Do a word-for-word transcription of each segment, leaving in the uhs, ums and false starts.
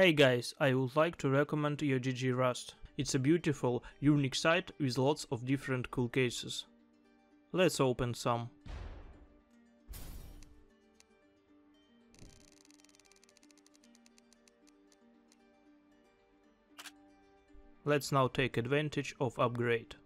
Hey guys, I would like to recommend your G G Rust. It's a beautiful, unique site with lots of different cool cases. Let's open some. Let's now take advantage of upgrade.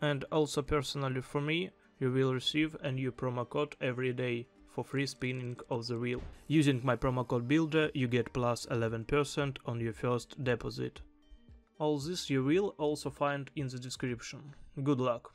And also personally for me, you will receive a new promo code every day for free spinning of the wheel. Using my promo code builder, you get plus eleven percent on your first deposit. All this you will also find in the description. Good luck!